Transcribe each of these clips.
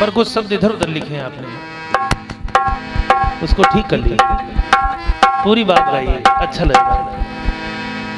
पर कुछ शब्द इधर उधर लिखे हैं आपने, उसको ठीक कर लिए। पूरी बात गाइए, अच्छा लगेगा।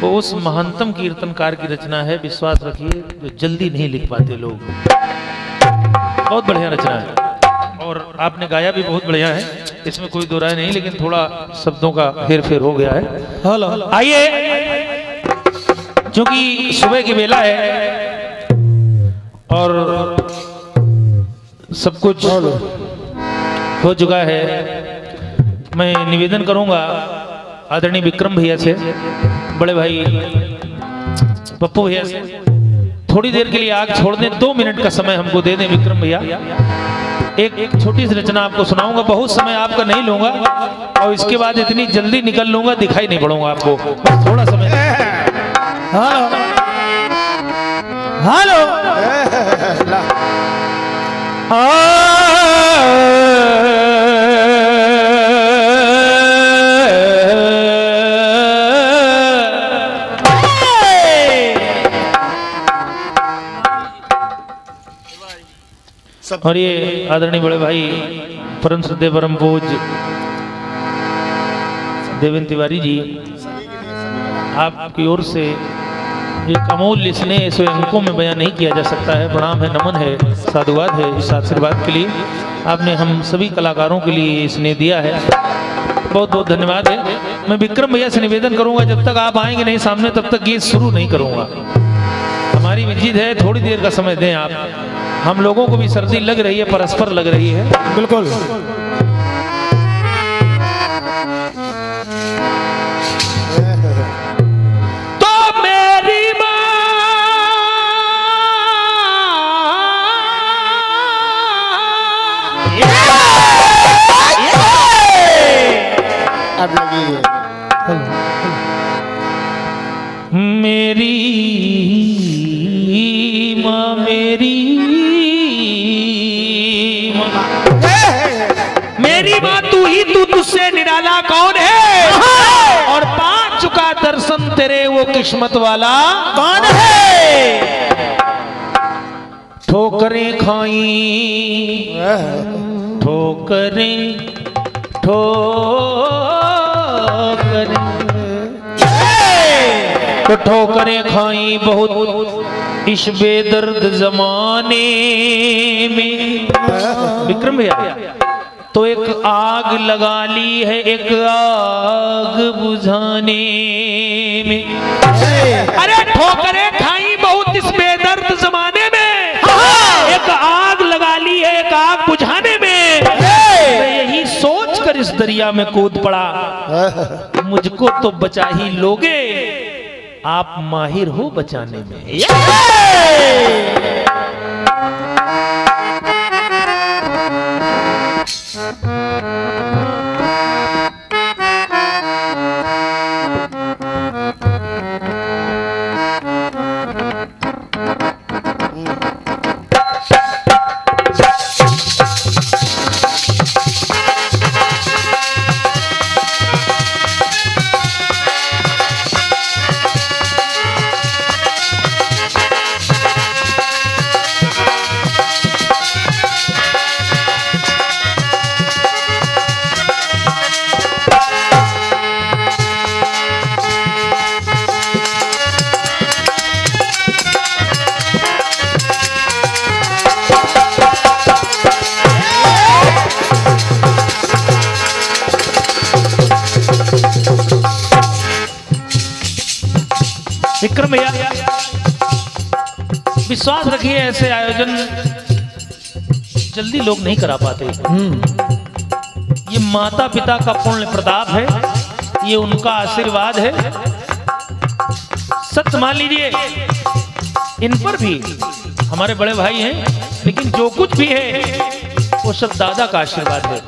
वो उस महानतम कीर्तनकार की रचना है, विश्वास रखिए, जो जल्दी नहीं लिख पाते लोग। बहुत बढ़िया रचना है और आपने गाया भी बहुत बढ़िया है, इसमें कोई दो राय नहीं, लेकिन थोड़ा शब्दों का हेर फेर हो गया है। आइए, क्योंकि सुबह की बेला है और सब कुछ हो चुका है, मैं निवेदन करूंगा आदरणीय विक्रम भैया से, बड़े भाई पप्पू भैया से, थोड़ी देर के लिए आग छोड़ दें, 2 मिनट का समय हमको दे दें विक्रम भैया। एक छोटी सी रचना आपको सुनाऊंगा, बहुत समय आपका नहीं लूंगा और इसके बाद इतनी जल्दी निकल लूंगा, दिखाई नहीं पड़ूंगा आपको, बस थोड़ा समय। हेलो और ये आदरणीय बड़े भाई परम श्रद्धे परम पूज्य देवेंद्र तिवारी जी, आपकी ओर से एक अमूल्य स्नेह से अंकों में बयां नहीं किया जा सकता है। प्रणाम है, नमन है, साधुवाद है इस आशीर्वाद के लिए। आपने हम सभी कलाकारों के लिए स्नेह दिया है, बहुत बहुत धन्यवाद है। मैं विक्रम भैया से निवेदन करूंगा, जब तक आप आएंगे नहीं सामने तब तक ये शुरू नहीं करूंगा, हमारी जिद है। थोड़ी देर का समय दें आप, हम लोगों को भी सर्दी लग रही है, परस्पर लग रही है। बिल्कुल मेरी माँ, मेरी माँ, मेरी माँ तू ही, तू तुझसे निराला कौन है, और पा चुका दर्शन तेरे वो किस्मत वाला कौन है। ठोकरें खाई, ठोकरें, ठोकरें तो ठोकरें खाई बहुत इस बेदर्द जमाने में। विक्रम भैया तो एक आग लगा ली है, एक आग बुझाने में। अरे ठोकरें खाई बहुत इस बेदर्द जमाने में, एक आग लगा ली है, एक आग बुझाने में। यही सोच कर इस दरिया में कूद पड़ा, मुझको तो बचा ही लोगे, आप माहिर हो बचाने में। विक्रम भैया विश्वास रखिए, ऐसे आयोजन जल्दी लोग नहीं करा पाते। ये माता पिता का पुण्य प्रताप है, ये उनका आशीर्वाद है। सच मान लीजिए, इन पर भी हमारे बड़े भाई हैं, लेकिन जो कुछ भी है वो सब दादा का आशीर्वाद है।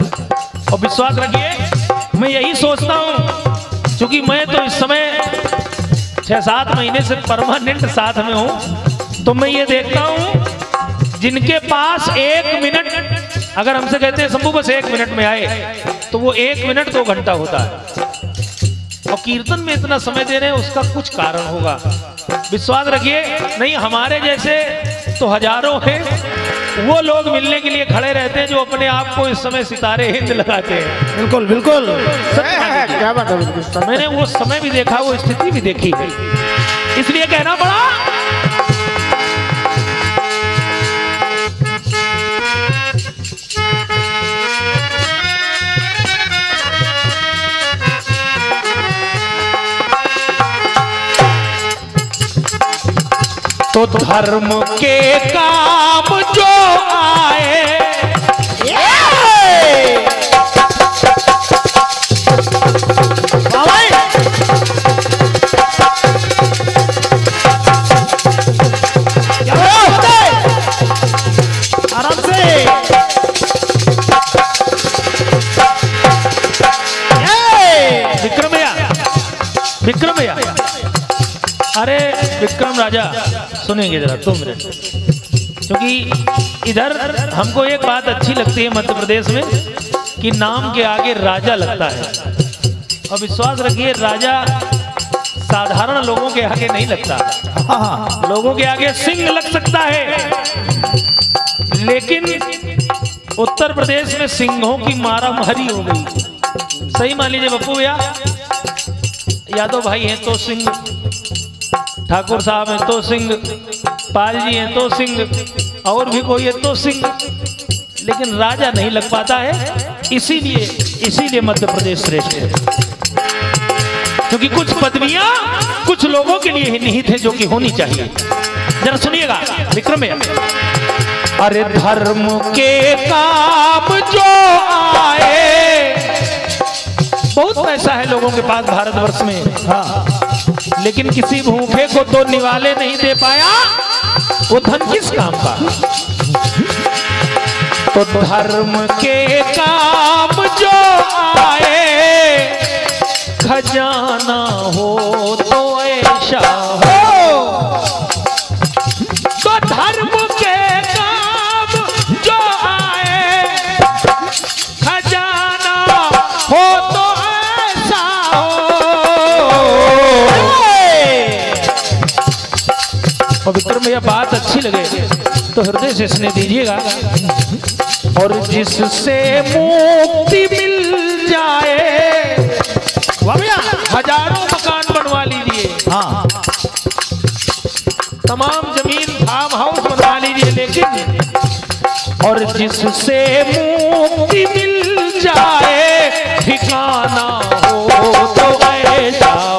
और विश्वास रखिए, मैं यही सोचता हूं, क्योंकि मैं तो इस समय 6-7 महीने से परमानेंट साथ में हूं, तो मैं ये देखता हूं जिनके पास 1 मिनट, अगर हमसे कहते हैं शंभू बस 1 मिनट में आए, तो वो 1 मिनट 2 घंटा होता है। और कीर्तन में इतना समय दे रहे हैं, उसका कुछ कारण होगा। विश्वास रखिए, नहीं हमारे जैसे तो हजारों हैं, वो लोग मिलने के लिए खड़े रहते हैं जो अपने आप को इस समय सितारे हिंद लगाते हैं। बिल्कुल बिल्कुल क्या बात है, बिल्कुल। मैंने वो समय भी देखा, वो स्थिति भी देखी, इसलिए कहना पड़ा। तो धर्म के काम जो आए विक्रम राजा सुनेंगे जरा दो मिनट, क्योंकि इधर हमको एक बात अच्छी लगती है मध्य प्रदेश में कि नाम के आगे राजा लगता है। और विश्वास रखिए राजा साधारण लोगों के आगे नहीं लगता। लोगों के आगे सिंह लग सकता है, लेकिन उत्तर प्रदेश में सिंहों की मारामारी हो गई। सही मान लीजिए पप्पू भैया, यादव भाई हैं तो सिंह, ठाकुर साहब हैं तो सिंह, पाल जी हैं तो सिंह, और भी कोई है तो सिंह, लेकिन राजा नहीं लग पाता है। इसीलिए मध्य प्रदेश श्रेष्ठ है, क्योंकि कुछ पदवियां कुछ लोगों के लिए ही निहित है जो कि होनी चाहिए। जरा सुनिएगा विक्रम भैया। अरे धर्म के काम जो आए, बहुत पैसा है लोगों के पास भारतवर्ष में, हाँ, लेकिन किसी भूखे को तो निवाले नहीं दे पाया, वो धन किस काम का। तो धर्म के काम जो आए, खजाना हो तो ऐसा हो। तो धर्म के काम जो आए, खजाना हो तो और विक्रम भैया बात अच्छी लगे तो हृदय से स्नेह दीजिएगा। और जिससे मुक्ति मिल जाए, हजारों मकान बनवा लीजिए, हाँ, तमाम जमीन फार्म हाउस बनवा लीजिए, लेकिन और जिससे मुक्ति मिल जाए, ठिकाना हो तो ऐसा हो।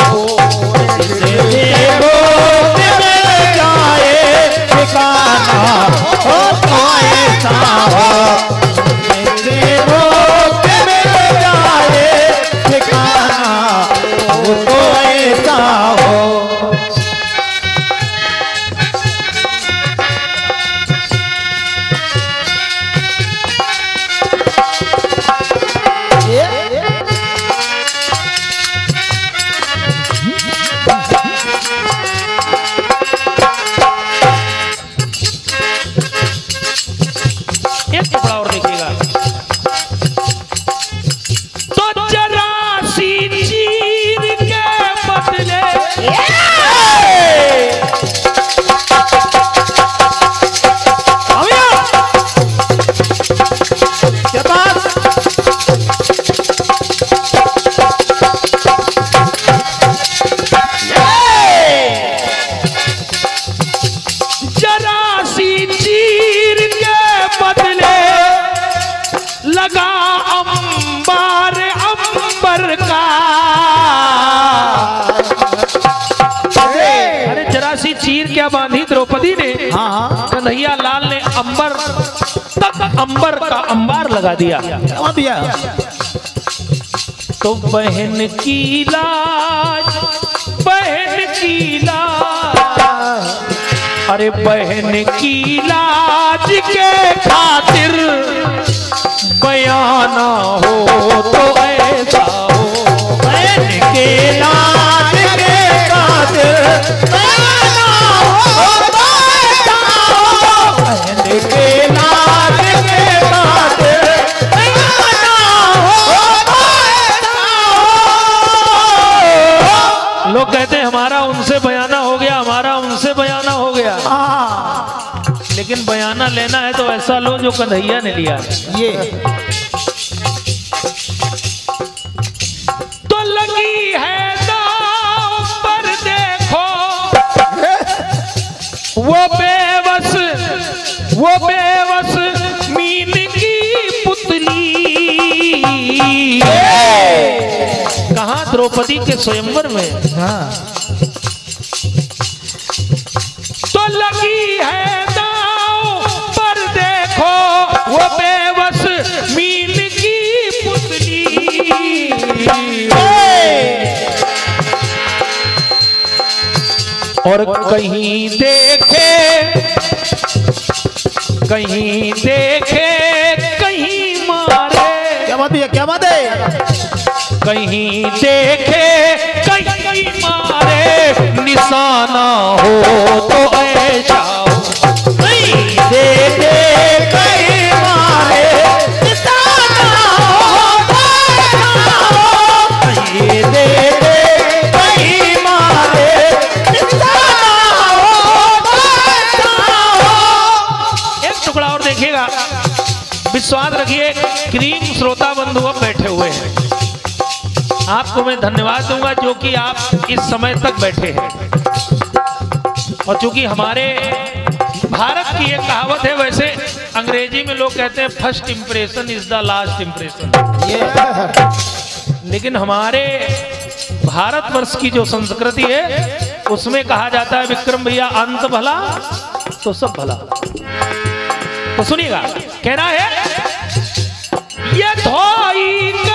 कन्हैया लाल ने अंबर तक अंबर का अंबार लगा दिया। तो बहन की लाज, अरे बहन की लाज के खातिर बयाना हो तो ऐसा हो। बहन के लाज के खातिर बयाना हो, लोग कहते हैं हमारा उनसे बयाना हो गया, हमारा उनसे बयाना हो गया, लेकिन बयाना लेना है तो ऐसा लो जो कन्हैया ने लिया है। ये तो लगी है दाव पर देखो वो बेवस मीन की पुतली। कहाँ द्रौपदी के स्वयंवर में। हाँ लगी है दाव पर देखो वो बेवस मीन की पुतली। और कहीं देखे कहीं मारे। क्या बात है कहीं देखे कहीं मारे निशाना हो तो स्वाद रखिए। क्रीम श्रोता बंधु अब बैठे हुए हैं, आपको मैं धन्यवाद दूंगा जो कि आप इस समय तक बैठे हैं। और चूंकि हमारे भारत की एक कहावत है, वैसे अंग्रेजी में लोग कहते हैं first impression is the last impression, लेकिन हमारे भारतवर्ष की जो संस्कृति है उसमें कहा जाता है विक्रम भैया अंत भला तो सब भला। तो सुनिएगा, कहना है ये धोई का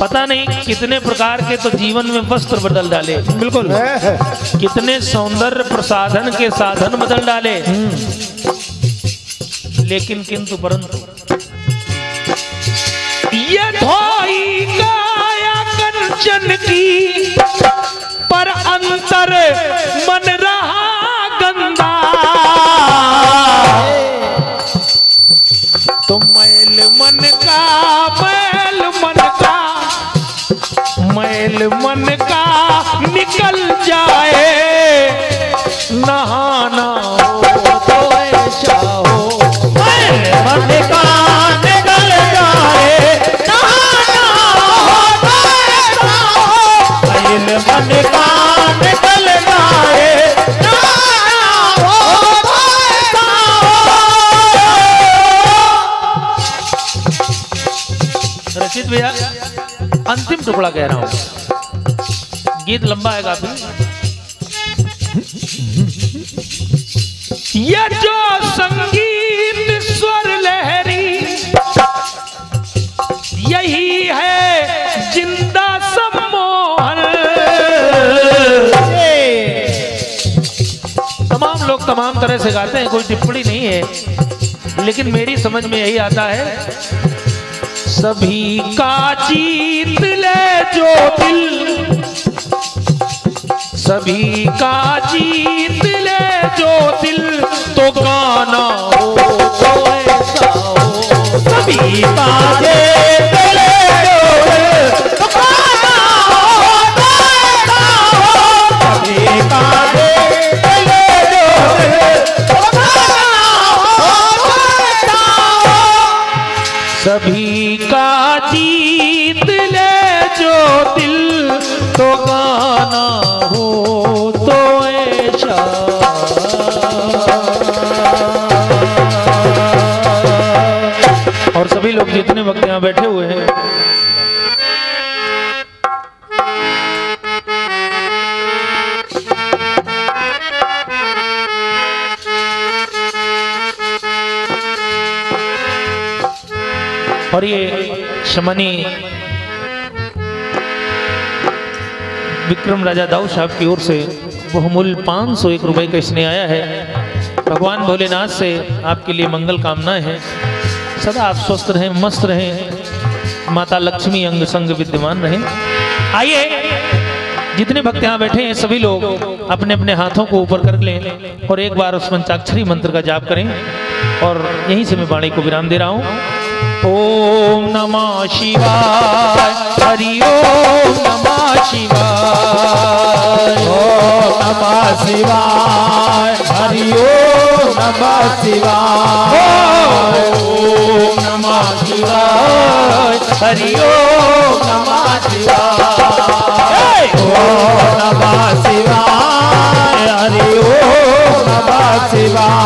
पता नहीं कितने प्रकार के तो जीवन में वस्त्र बदल डाले, बिल्कुल कितने सौंदर्य प्रसाधन के साधन बदल डाले, लेकिन किंतु परंतु ये धोई काया कंचन की पर अंतर मन रहा गंदा। तो मैल मन का निकल जाए नहाना हो तो ऐसा हो। मैल मन का निकल जाए नहाना हो तो ऐसा हो। मैल मन का निकल जाए नहाना हो तो ऐसा हो। रचित भैया अंतिम टुकड़ा कह रहा हूं, गीत लंबा है काफी। ये जो संगीत स्वर लहरी यही है जिंदा सम्मोहन। तमाम लोग तमाम तरह से गाते हैं, कोई टिप्पणी नहीं है, लेकिन मेरी समझ में यही आता है सभी का जीत ले जो दिल, सभी का जीत ले जो दिल तो गाना हो तो ऐसा हो। सभी का जीत ले जो दिल तो गाना हो तो ऐसा हो। सभी का जीत ले जो दिल तो गाना हो तो ऐसा हो। सभी जितने वक्त यहां बैठे हुए हैं और ये शमनी विक्रम राजा दाऊ साहब की ओर से बहुमूल्य 501 रुपए का स्नेह आया है। भगवान भोलेनाथ से आपके लिए मंगल कामनाएं हैं। सदा आप स्वस्थ रहें, मस्त रहें, माता लक्ष्मी अंग संग विद्यमान रहें। आइए जितने भक्त यहाँ बैठे हैं सभी लोग अपने अपने हाथों को ऊपर कर लें और एक बार उस पंचाक्षरी मंत्र का जाप करें और यहीं से मैं वाणी को विराम दे रहा हूँ। ओम नमः शिवाय, हरि ओम नमः शिवाय, ओम नमः शिवाय, हरि ओम नमः शिवाय, ओम नमः शिवाय, हरि ओम नमः शिवाय, ओम नमः शिवाय, हरि ओम नमः शिवाय।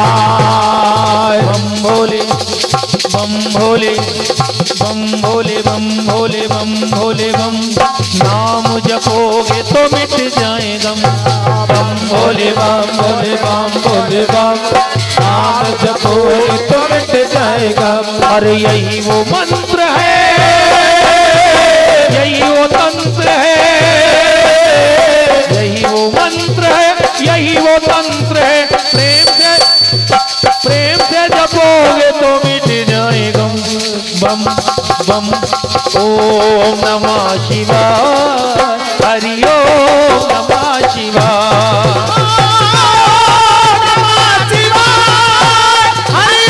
बम भोले बम भोले बम भोले बम भोले बम, नाम जपोगे तो मिट जाए गम। बम भोले बम भोले बम भोले बम, नाम जपोगे तो मिट जाएगा। अरे यही वो मंत्र है, यही वो तंत्र है, यही वो मंत्र है, यही वो तंत्र है। प्रेम से जपोगे तो मिट जाएगा। बम बम ओम नमः शिवाय, हरि ओम नमः शिवाय। शिवाय हरि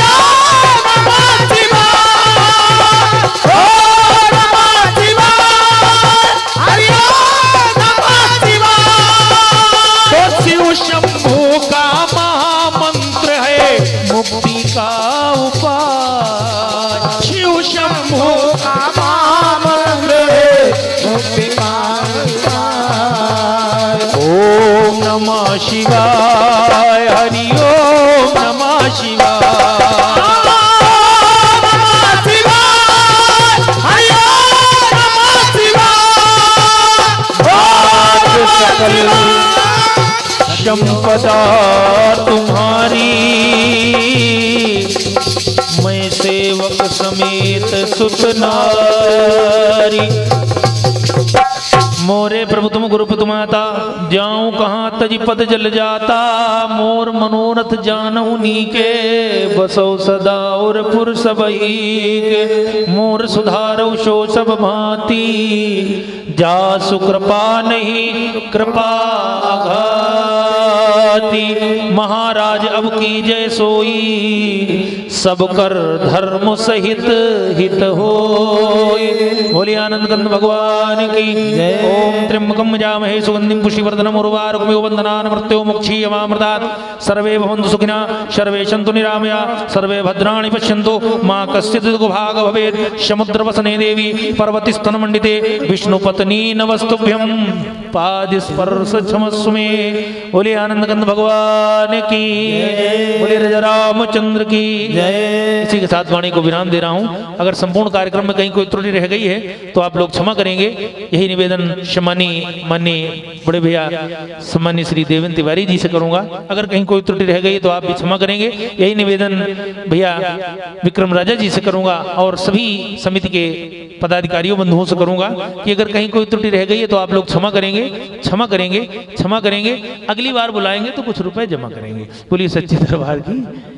ओम नमः शिवाय। सकल संपदा तुम्हारी, मैं सेवक समेत सुतनारी। मोरे प्रभु तुम गुरु तुम आता, जाऊं कहाँ तजी पद जल जाता। मोर मनोरथ जानऊ नीके, बसौ सदा और पुर सबई के। मोर सुधारऊ शो सब भांति, जा सुकृपा नहीं कृपा आघाती। महाराज अब कीजे सोई, सब कर धर्म सहित हित होए। बोलिए आनंद कंद भगवान की। ओम त्र्यंबकं यजामहे सुगंधिं पुष्टिवर्धनम् उर्वारुकमिव बन्धनान् मृत्योर्मुक्षीयमामृतात्। सर्वे भवन्तु सुखिनः, सर्वे सन्तु निरामयाः, सर्वे भद्राणि पश्यन्तु मा कश्चित् दुःखभाग् भवेत्। समुद्रवसने देवी पर्वतिस्तनमण्डिते, विष्णुपत्नी नमस्तुभ्यं पादस्पर्शमस्तु मे। बोले आनंद कंद भगवान की, बोले रामचंद्र की। इसी के साथ वाणी को विराम दे रहा हूँ। अगर संपूर्ण कार्यक्रम में कहीं कोई त्रुटि रह गई है तो आप लोग क्षमा करेंगे, यही निवेदन शमानी माननीय बड़े भैया सम्माननीय श्री देवेंद्र तिवारी जी से करूंगा। अगर कहीं कोई त्रुटि रह गई तो आप भी क्षमा करेंगे, यही निवेदन भैया विक्रम राजा जी से करूंगा और सभी समिति के पदाधिकारियों बंधुओं से करूंगा कि अगर कहीं कोई त्रुटि रह गई है तो आप लोग क्षमा करेंगे, क्षमा करेंगे, क्षमा करेंगे। अगली बार बुलाएंगे तो कुछ रुपए जमा करेंगे। बोलिए सच्चे दरबार की।